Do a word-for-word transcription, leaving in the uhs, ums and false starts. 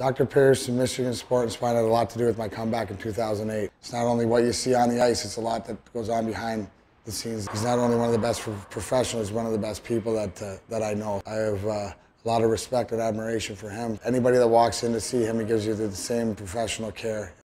Doctor Pierce and Michigan Sports and Spine had a lot to do with my comeback in two thousand eight. It's not only what you see on the ice, it's a lot that goes on behind the scenes. He's not only one of the best professionals, one of the best people that, uh, that I know. I have uh, a lot of respect and admiration for him. Anybody that walks in to see him, he gives you the same professional care.